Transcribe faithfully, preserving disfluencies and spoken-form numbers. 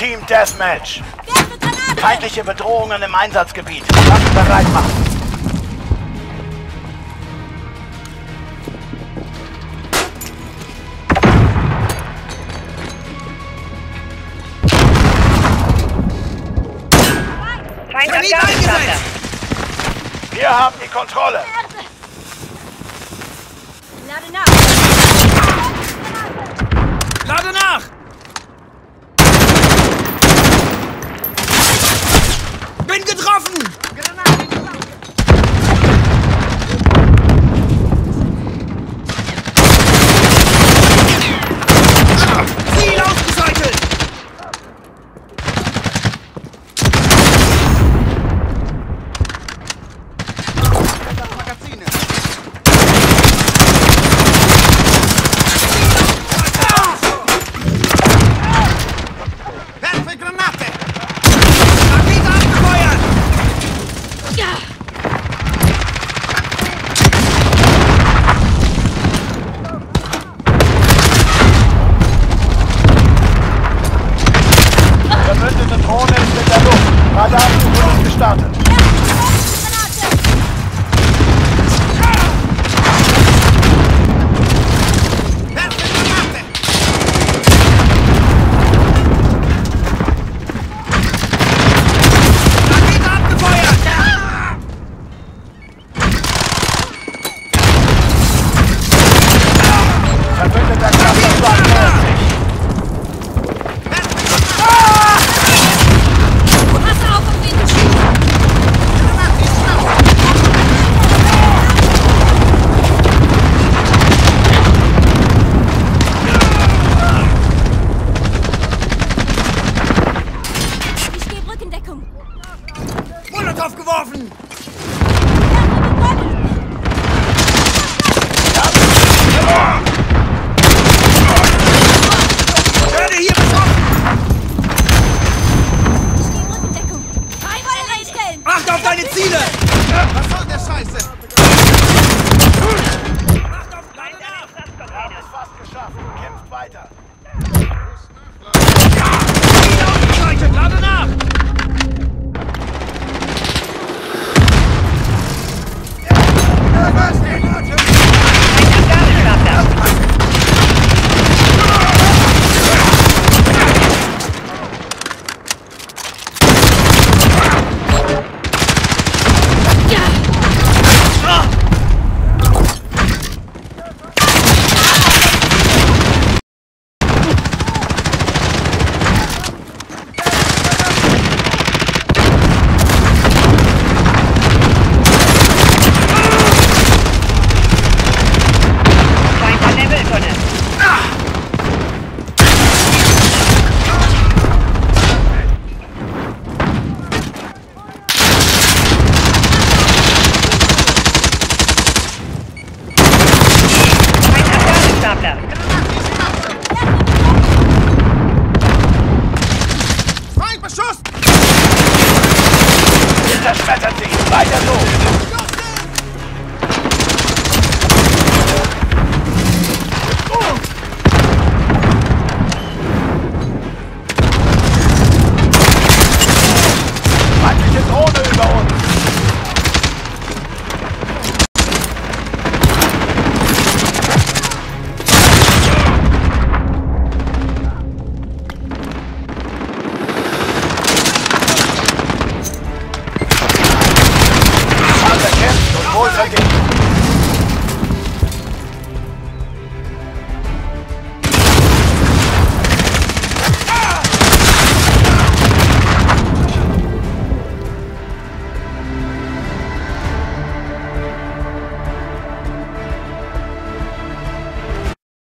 Team Deathmatch. Feindliche Bedrohungen im Einsatzgebiet. Waffen bereit machen. Wir haben die Kontrolle. Lade nach! Lade nach!